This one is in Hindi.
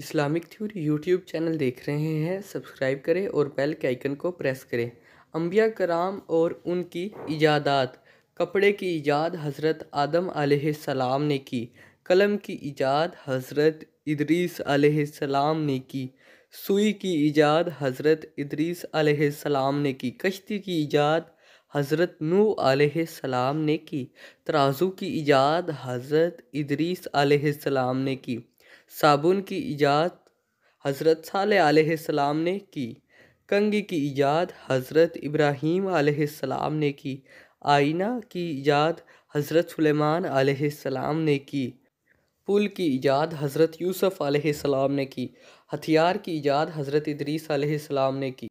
इस्लामिक थ्योरी यूट्यूब चैनल देख रहे हैं, सब्सक्राइब करें और बेल के आइकन को प्रेस करें। अंबिया कराम और उनकी इजादात। कपड़े की इजाद हज़रत आदम अलैहिस्सलाम ने की। कलम की इजाद हज़रत इदरीस अलैहिस्सलाम ने की। सुई की इजाद हज़रत इदरीस अलैहिस्सलाम ने की। कश्ती की इजाद हज़रत नूह अलैहिस्सलाम ने की। तराजू की इजाद हज़रत इदरीस अलैहिस्सलाम ने की। साबुन की इजाद हज़रत सालेह अलैहिस्सलाम ने की। कंघी की इजाद हज़रत इब्राहीम अलैहिस्सलाम ने की। आईना की इजाद हज़रत सुलेमान अलैहिस्सलाम ने की। पुल की इजाद हज़रत यूसुफ अलैहिस्सलाम ने की। हथियार की इजाद हज़रत इदरीस अलैहिस्सलाम ने की।